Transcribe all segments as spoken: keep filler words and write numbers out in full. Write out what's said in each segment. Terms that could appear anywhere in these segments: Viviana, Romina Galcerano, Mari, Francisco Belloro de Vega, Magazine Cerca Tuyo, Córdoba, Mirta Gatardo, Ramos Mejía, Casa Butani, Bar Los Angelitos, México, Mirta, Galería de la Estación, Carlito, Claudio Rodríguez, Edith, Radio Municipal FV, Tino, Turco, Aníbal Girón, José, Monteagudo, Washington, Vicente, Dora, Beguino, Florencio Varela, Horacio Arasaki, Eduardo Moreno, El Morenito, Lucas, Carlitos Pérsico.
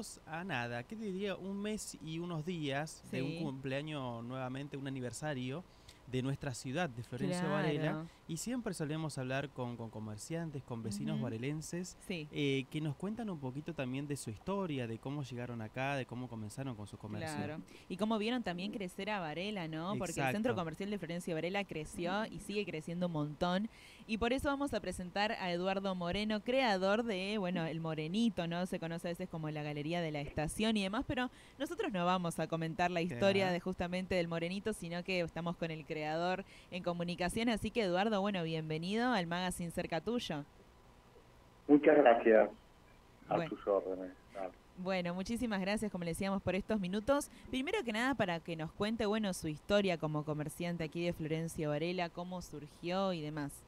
estamos a nada, ¿qué te diría? Un mes y unos días sí. de un cumpleaños, nuevamente un aniversario de nuestra ciudad, de Florencio claro. Varela, y siempre solemos hablar con, con comerciantes, con vecinos uh-huh. varelenses, sí. eh, que nos cuentan un poquito también de su historia, de cómo llegaron acá, de cómo comenzaron con su comercio. Claro. Y cómo vieron también crecer a Varela, ¿no? Porque Exacto. el Centro Comercial de Florencio Varela creció y sigue creciendo un montón, y por eso vamos a presentar a Eduardo Moreno, creador de, bueno, el Morenito, ¿no? Se conoce a veces como la Galería de la Estación y demás, pero nosotros no vamos a comentar la historia claro. de justamente del Morenito, sino que estamos con el creador en comunicación, así que Eduardo, bueno, bienvenido al Magazine Cerca Tuyo. Muchas gracias, a bueno. tus órdenes. Dale. Bueno, muchísimas gracias, como le decíamos, por estos minutos. Primero que nada, para que nos cuente, bueno, su historia como comerciante aquí de Florencio Varela, cómo surgió y demás.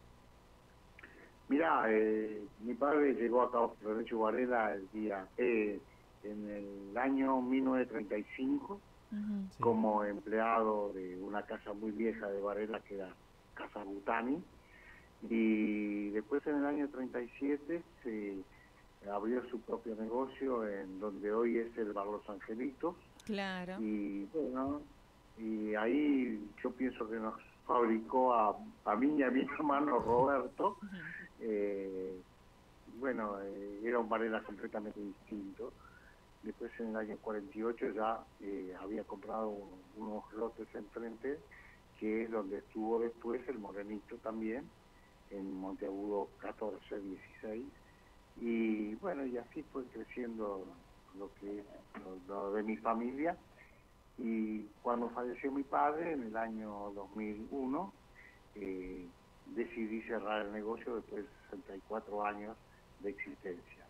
Mirá, eh, mi padre llegó acá a Florencio Varela el día, eh, en el año mil novecientos treinta y cinco, Uh-huh, sí. como empleado de una casa muy vieja de Varela que era Casa Butani, y después en el año treinta y siete se abrió su propio negocio en donde hoy es el Bar Los Angelitos. Claro. Y bueno, y ahí yo pienso que nos fabricó a, a mí y a mi hermano Roberto. Uh-huh. eh, bueno, eh, era un Varela completamente distinto. Después en el año cuarenta y ocho ya eh, había comprado un, unos lotes enfrente, que es donde estuvo después el Morenito también, en Monteagudo catorce, dieciséis. Y bueno, y así fue creciendo lo que es lo, lo de mi familia. Y cuando falleció mi padre, en el año dos mil uno, eh, decidí cerrar el negocio después de sesenta y cuatro años de existencia.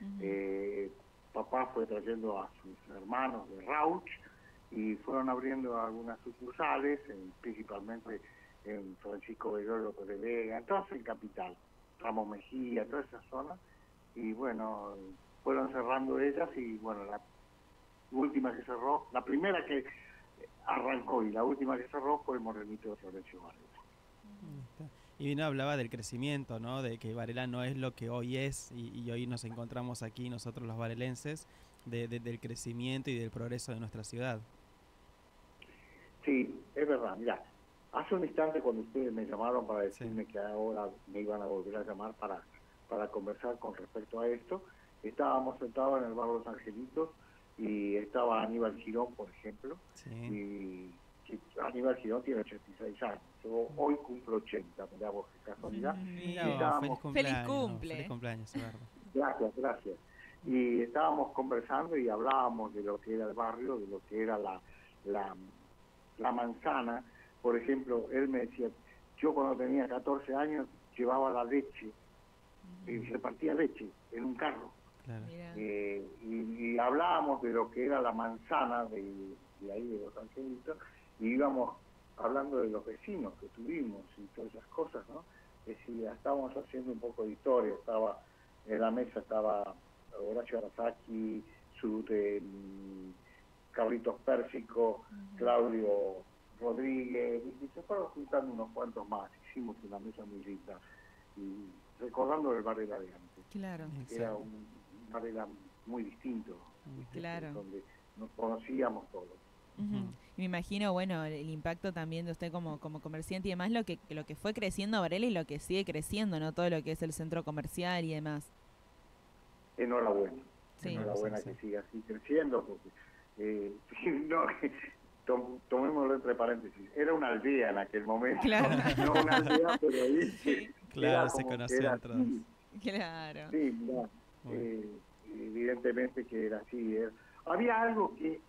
Uh-huh. eh, Papá fue trayendo a sus hermanos de Rauch y fueron abriendo algunas sucursales, en, principalmente en Francisco Belloro de Vega, en toda el capital, Ramos Mejía, toda esa zona. Y bueno, fueron cerrando ellas y bueno, la última que cerró, la primera que arrancó y la última que cerró fue el Morenito de Florencio Varela. Y no hablaba del crecimiento, ¿no? De que Varela no es lo que hoy es y, y hoy nos encontramos aquí nosotros los varelenses, de, de, del crecimiento y del progreso de nuestra ciudad. Sí, es verdad. Mirá, hace un instante cuando ustedes me llamaron para decirme sí. que ahora me iban a volver a llamar para, para conversar con respecto a esto, estábamos sentados en el Bar Los Angelitos y estaba Aníbal Girón, por ejemplo, sí. y... Aníbal Girón tiene ochenta y seis años, yo hoy cumplo ochenta, mirá vos, qué casualidad. Mirá, estábamos... feliz cumpleaños, feliz cumple. No, feliz cumpleaños, gracias, gracias. Y estábamos conversando y hablábamos de lo que era el barrio, de lo que era la, la, la manzana. Por ejemplo, él me decía, yo cuando tenía catorce años llevaba la leche, uh-huh. y repartía leche en un carro. Claro. Eh, y, y hablábamos de lo que era la manzana de, de ahí de Los Angelitos, y íbamos hablando de los vecinos que tuvimos y todas esas cosas, ¿no? Es decir, estábamos haciendo un poco de historia, estaba en la mesa estaba Horacio Arasaki, su, eh, Carlitos Pérsico, uh-huh. Claudio Rodríguez, y se fueron juntando unos cuantos más, hicimos una mesa muy linda, y recordando el Varela de antes. Claro. Era un Varela muy distinto, ¿viste? Claro. Donde nos conocíamos todos. Uh-huh. Uh-huh. Y me imagino, bueno, el impacto también de usted como, como comerciante y demás, lo que lo que fue creciendo Varela y lo que sigue creciendo, ¿no? Todo lo que es el centro comercial y demás. Enhorabuena. Sí. Enhorabuena sí, sí, sí. que siga así creciendo, porque eh, no, to, tomémoslo entre paréntesis, era una aldea en aquel momento. Claro. No una aldea, pero ahí sí. Claro, se conocía atrás. Claro. Sí, no, eh, evidentemente que era así. Era. Había algo que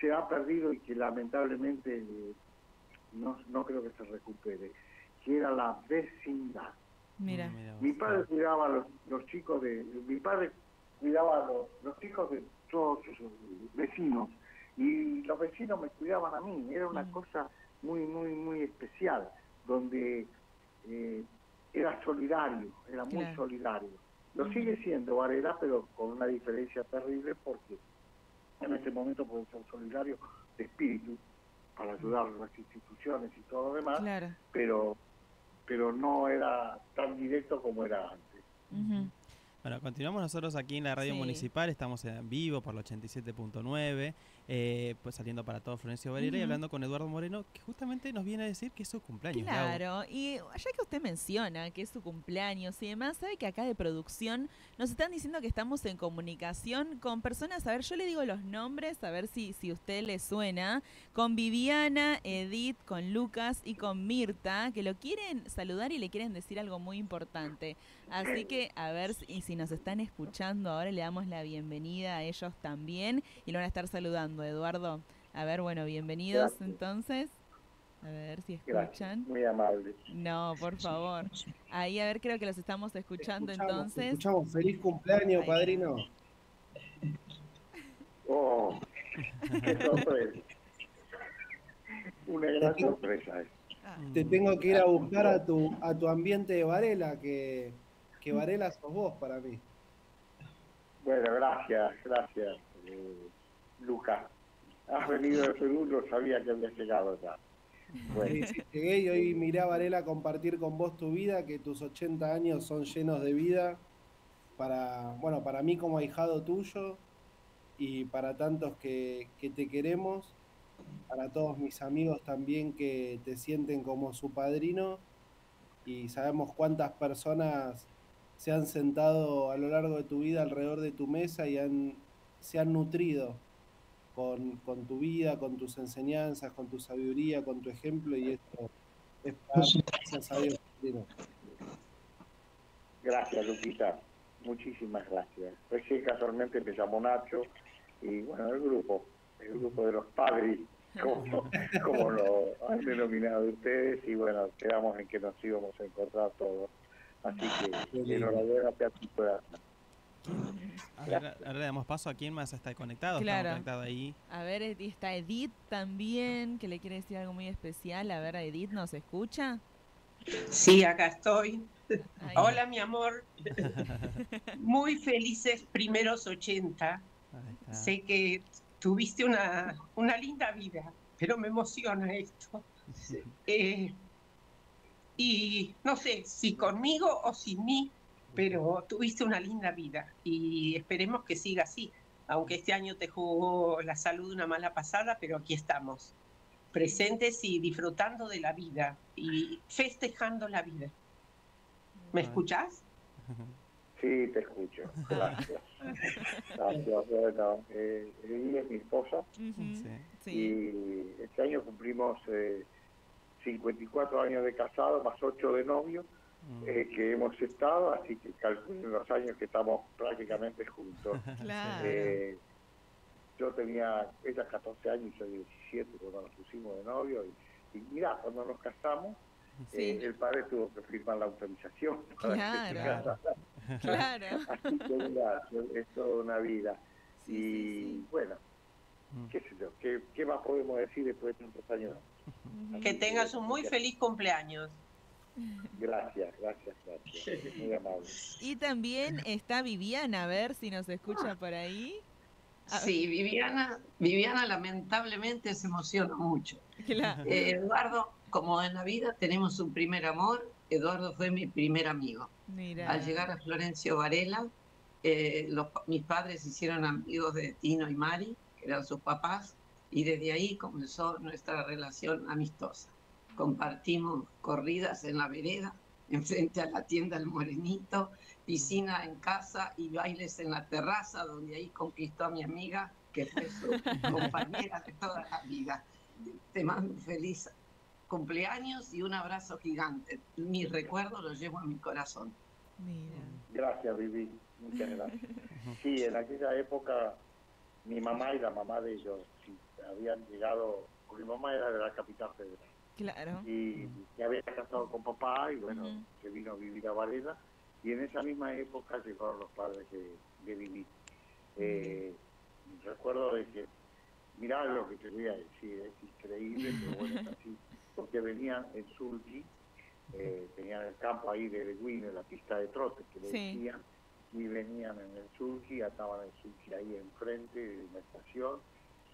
se ha perdido y que lamentablemente eh, no, no creo que se recupere, que era la vecindad. Mira. Mi padre cuidaba a los, los chicos de... Mi padre cuidaba a los, los chicos de todos sus vecinos, y los vecinos me cuidaban a mí. Era una uh-huh. cosa muy, muy, muy especial, donde eh, era solidario, era claro. muy solidario. Lo uh-huh. sigue siendo Varela, pero con una diferencia terrible, porque en este momento pueden ser solidarios de espíritu para ayudar a las instituciones y todo lo demás, claro. pero pero no era tan directo como era antes. Uh-huh. Bueno, continuamos nosotros aquí en la radio sí. municipal, estamos en vivo por el ochenta y siete punto nueve, eh, pues saliendo para todo Florencio Varela uh-huh. y hablando con Eduardo Moreno, que justamente nos viene a decir que es su cumpleaños. Claro, Gabo. Y ya que usted menciona que es su cumpleaños y demás, sabe que acá de producción nos están diciendo que estamos en comunicación con personas, a ver, yo le digo los nombres, a ver si, si usted le suena, con Viviana, Edith, con Lucas y con Mirta, que lo quieren saludar y le quieren decir algo muy importante. Así que, a ver si... si nos están escuchando ahora, le damos la bienvenida a ellos también y lo van a estar saludando, Eduardo. A ver, bueno, bienvenidos Gracias. Entonces. A ver si escuchan. Gracias. Muy amables. No, por favor. Ahí, a ver, creo que los estamos escuchando escuchamos, entonces. Escuchamos. Feliz cumpleaños, Ay. Padrino. Oh, qué sorpresa. Una gran sorpresa. Ah. Te tengo que ir a buscar a tu, a tu ambiente de Varela, que... que Varela sos vos para mí. Bueno, gracias, gracias, eh, Lucas. Has venido de Perú, no sabía que habías llegado ya. Bueno. Sí, sí, llegué y hoy miré a Varela compartir con vos tu vida, que tus ochenta años son llenos de vida, para, bueno, para mí como ahijado tuyo y para tantos que, que te queremos, para todos mis amigos también que te sienten como su padrino y sabemos cuántas personas se han sentado a lo largo de tu vida alrededor de tu mesa y han, se han nutrido con, con tu vida, con tus enseñanzas, con tu sabiduría, con tu ejemplo, y esto es para gracias a Dios. Gracias, Lupita. Muchísimas gracias. Recién casualmente me llamó Nacho y, bueno, el grupo, el grupo de los padres, como, como lo han denominado ustedes, y, bueno, quedamos en que nos íbamos a encontrar todos. Así que enhorabuena a ti por acá. Ahora le damos paso a quién más está conectado. Claro. Conectado ahí. A ver, está Edith también, que le quiere decir algo muy especial. A ver, Edith, ¿nos escucha? Sí, acá estoy. Ay. Hola, mi amor. Muy felices primeros ochenta. Sé que tuviste una, una linda vida, pero me emociona esto. Sí. Eh, Y no sé si conmigo o sin mí, pero tuviste una linda vida y esperemos que siga así, aunque este año te jugó la salud una mala pasada, pero aquí estamos, presentes y disfrutando de la vida y festejando la vida. ¿Me escuchás? Sí, te escucho, gracias. Gracias, bueno, eh, Edith es mi esposa uh-huh. y este año cumplimos... Eh, cincuenta y cuatro años de casado, más ocho de novio, mm. eh, que hemos estado, así que calculen los años que estamos prácticamente juntos. Claro. Eh, yo tenía, ella catorce años y yo diecisiete cuando nos pusimos de novio, y, y mirá, cuando nos casamos, sí. eh, el padre tuvo que firmar la autorización. Claro. Claro. Así que mirá, es toda una vida. Sí, y sí, sí. bueno, mm. qué sé yo, ¿qué, qué más podemos decir después de tantos años? Que tengas un muy feliz cumpleaños. Gracias, gracias, gracias. Muy amable. Y también está Viviana, a ver si nos escucha por ahí. Sí, Viviana, Viviana lamentablemente se emociona mucho. Claro. Eh, Eduardo, como en la vida tenemos un primer amor, Eduardo fue mi primer amigo. Mirá. Al llegar a Florencio Varela, eh, los, mis padres se hicieron amigos de Tino y Mari, que eran sus papás. Y desde ahí comenzó nuestra relación amistosa. Compartimos corridas en la vereda, enfrente a la tienda El Morenito, piscina en casa y bailes en la terraza, donde ahí conquistó a mi amiga, que fue su compañera de toda la vida. Te mando un feliz cumpleaños y un abrazo gigante. Mi recuerdo lo llevo en mi corazón. Mira. Gracias, Vivi. Muchas gracias. Sí, en aquella época, mi mamá y la mamá de ellos, sí, habían llegado, mi mamá era de la Capital Federal. Claro. Y se había casado con papá y bueno, uh-huh. se vino a vivir a Varela y en esa misma época llegaron los padres de, de Vivi. Eh, uh-huh. Recuerdo de que, mirá lo que te voy a decir, es increíble, pero bueno, es así, porque venían en Surgi, eh, tenían el campo ahí de Beguino, en la pista de trote que le sí. decían, y venían en el Surgi, ataban el Surgi ahí enfrente de la estación.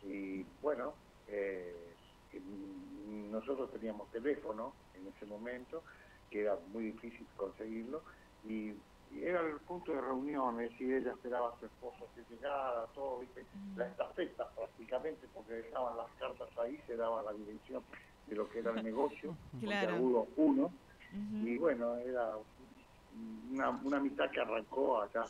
Y bueno, eh, nosotros teníamos teléfono en ese momento, que era muy difícil conseguirlo, y era el punto de reuniones y ella esperaba a su esposo que llegara, todo, ¿viste? La estafeta prácticamente, porque dejaban las cartas ahí, se daba la dirección de lo que era el negocio, claro. Monteagudo uno, uh-huh. Y bueno, era una, una amistad que arrancó acá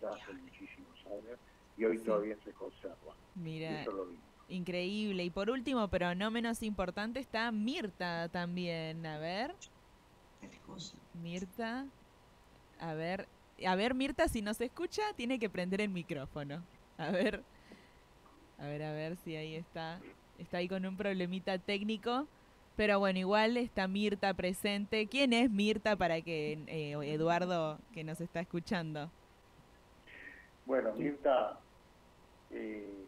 ya hace muchísimos años y hoy sí. Todavía se conserva. Mira, eso lo vimos. Increíble. Y por último, pero no menos importante, está Mirta también. A ver. Mirta. A ver, a ver Mirta, si nos escucha, tiene que prender el micrófono. A ver. A ver, a ver si ahí está. Está ahí con un problemita técnico. Pero bueno, igual está Mirta presente. ¿Quién es Mirta para que eh, Eduardo, que nos está escuchando? Bueno, Mirta... Eh...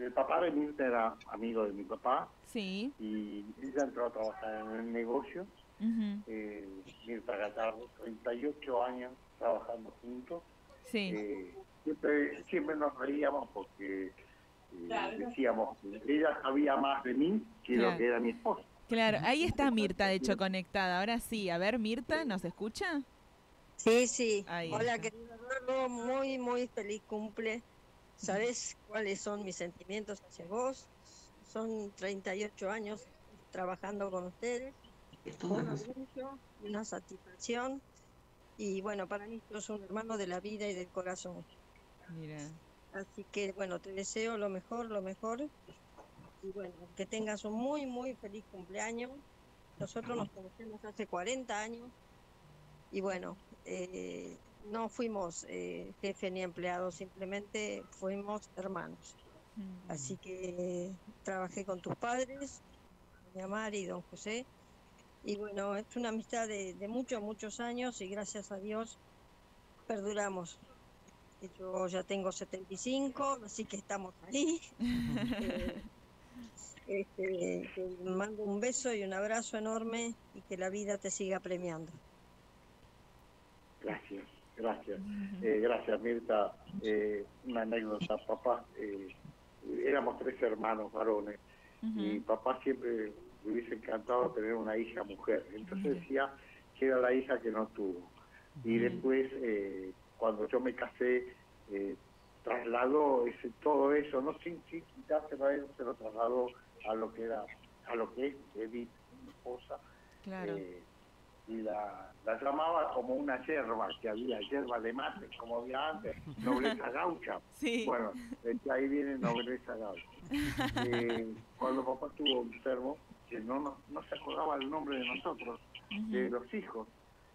El papá de Mirta era amigo de mi papá, sí. Y ella entró a trabajar en el negocio, uh-huh. eh, Mirta Gatardo, treinta y ocho años trabajando juntos, sí. eh, siempre, siempre nos reíamos porque eh, claro. Decíamos, ella sabía más de mí que claro. Lo que era mi esposa. Claro, ahí está Mirta, de hecho, conectada, ahora sí, a ver Mirta, ¿nos escucha? Sí, sí, ahí hola, querido Eduardo, muy, muy feliz cumple. ¿Sabes cuáles son mis sentimientos hacia vos? Son treinta y ocho años trabajando con ustedes, un orgullo, una satisfacción, y bueno, para mí sos un hermano de la vida y del corazón. Mira. Así que bueno, te deseo lo mejor, lo mejor, y bueno, que tengas un muy, muy feliz cumpleaños. Nosotros nos conocemos hace cuarenta años, y bueno... Eh, no fuimos eh, jefe ni empleados, simplemente fuimos hermanos. Mm. Así que eh, trabajé con tus padres, doña Mari y don José. Y bueno, es una amistad de, de muchos, muchos años y gracias a Dios perduramos. Yo ya tengo setenta y cinco, así que estamos ahí. eh, este, te mando un beso y un abrazo enorme y que la vida te siga premiando. Gracias. Gracias, eh, gracias Mirta. Eh, una anécdota, papá, eh, éramos tres hermanos varones uh-huh. Y papá siempre le hubiese encantado tener una hija mujer, entonces decía que era la hija que no tuvo. Y después, eh, cuando yo me casé, eh, trasladó ese, todo eso, no sin, sin quitarse para él, se lo trasladó a lo que era, a lo que es Edith, mi esposa. Claro. Eh, y la, la llamaba como una yerba, que había yerba de mate, como había antes, nobleza gaucha. Sí. Bueno, de ahí viene nobleza gaucha. Eh, cuando papá estuvo enfermo, que no, no, no se acordaba el nombre de nosotros, uh-huh. De los hijos,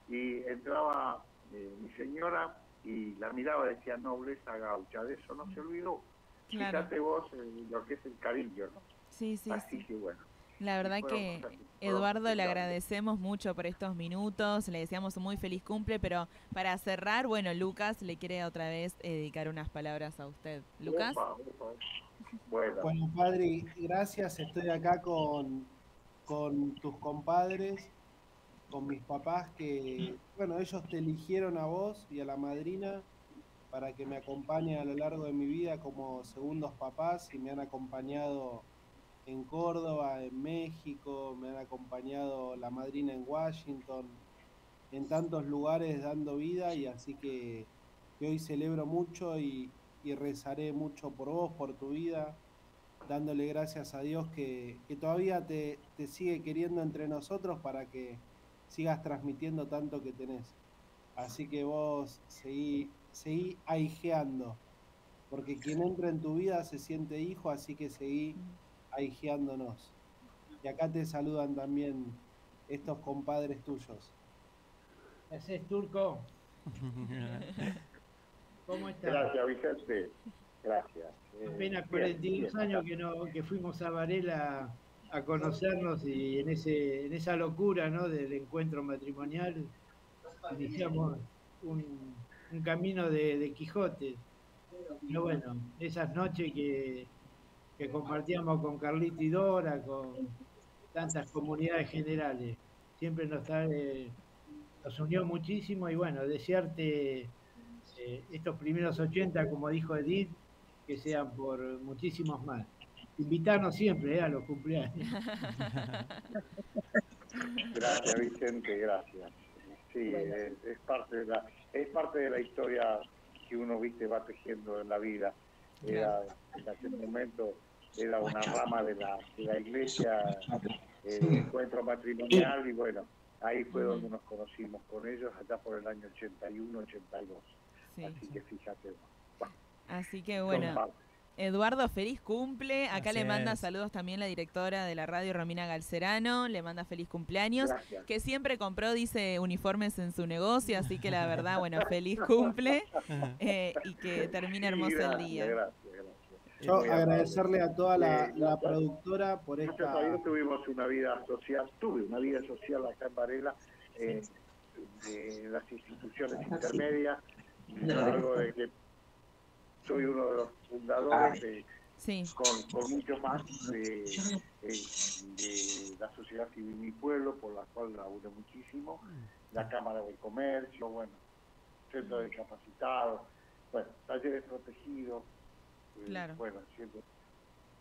y entraba eh, mi señora y la miraba y decía nobleza gaucha, de eso no se olvidó. Claro. Fíjate vos eh, lo que es el cariño, ¿no? Sí, sí. Así sí. Que bueno. La verdad que, Eduardo, le agradecemos mucho por estos minutos, le deseamos un muy feliz cumple, pero para cerrar, bueno, Lucas le quiere otra vez dedicar unas palabras a usted. Lucas. Bueno, padre, gracias, estoy acá con, con tus compadres, con mis papás que, bueno, ellos te eligieron a vos y a la madrina para que me acompañe a lo largo de mi vida como segundos papás y me han acompañado... en Córdoba, en México, me han acompañado la madrina en Washington, en tantos lugares dando vida y así que, que hoy celebro mucho y, y rezaré mucho por vos, por tu vida, dándole gracias a Dios que, que todavía te, te sigue queriendo entre nosotros para que sigas transmitiendo tanto que tenés. Así que vos seguí, seguí ahijeando, porque quien entra en tu vida se siente hijo, así que seguí aijeándonos. Y acá te saludan también estos compadres tuyos. Ese es Turco. ¿Cómo estás? Gracias, Vicente. Gracias. Apenas cuarenta y dos años que, no, que fuimos a Varela a conocernos y en, ese, en esa locura, ¿no? Del encuentro matrimonial iniciamos un, un camino de, de Quijote. Pero bueno, esas noches que que compartíamos con Carlito y Dora, con tantas comunidades generales. Siempre nos, trae, nos unió muchísimo y bueno, desearte eh, estos primeros ochenta, como dijo Edith, que sean por muchísimos más. Invitarnos siempre eh, a los cumpleaños. Gracias, Vicente, gracias. Sí, bueno. es, es parte de la... es parte de la historia que uno, viste, va tejiendo en la vida. Era, en aquel momento era una rama de la, de la iglesia, eh, el encuentro matrimonial, y bueno, ahí fue donde nos conocimos con ellos, allá por el año ochenta y uno, ochenta y dos. Sí. Así que fíjate. Bueno, así que bueno, Eduardo, feliz cumple. Acá le manda saludos también la directora de la radio, Romina Galcerano, le manda feliz cumpleaños. Gracias. Que siempre compró, dice, uniformes en su negocio, así que la verdad, bueno, feliz cumple eh, y que termine hermoso sí, gracias, el día. Gracias, gracias. Yo agradecerle a toda la, la productora por esta... Nosotros también tuvimos una vida social, tuve una vida social acá en Varela, eh, de las instituciones intermedias, algo de que soy uno de los fundadores de, sí. con, con mucho más de, de, de la sociedad civil Mi Pueblo, por la cual laburo muchísimo, la Cámara de Comercio, bueno, centro de capacitados, bueno, talleres protegidos. Claro. Bueno, siempre,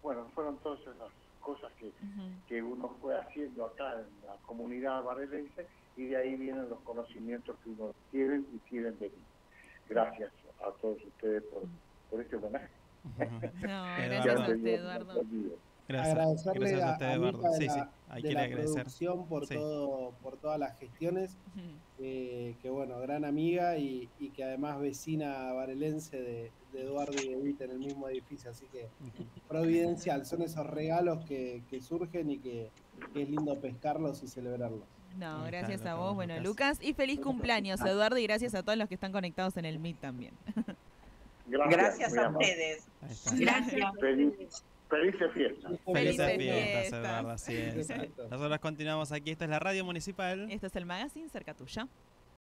bueno, fueron todas esas cosas que, uh-huh. que uno fue haciendo acá en la comunidad varelense, y de ahí vienen los conocimientos que uno tiene y quieren de mí. Gracias a todos ustedes por, por este homenaje. Uh-huh. No, gracias a usted, Eduardo. Gracias. Agradecerle gracias a usted, Eduardo. A sí, sí, hay que agradecer por sí. todo, por todas las gestiones, uh-huh. eh, que bueno, gran amiga y, y que además vecina varelense de, de Eduardo y Edith en el mismo edificio, así que uh-huh. providencial, son esos regalos que, que surgen y que, que es lindo pescarlos y celebrarlos. No, gracias a vos, bueno, Lucas, y feliz cumpleaños, Eduardo, y gracias a todos los que están conectados en el Meet también. Gracias, gracias a ustedes. Gracias. Feliz. Felices fiestas. Felices fiestas, Eduardo, así es. Nosotros continuamos aquí. Esta es la radio municipal. Esto es el Magazine Cerca Tuyo.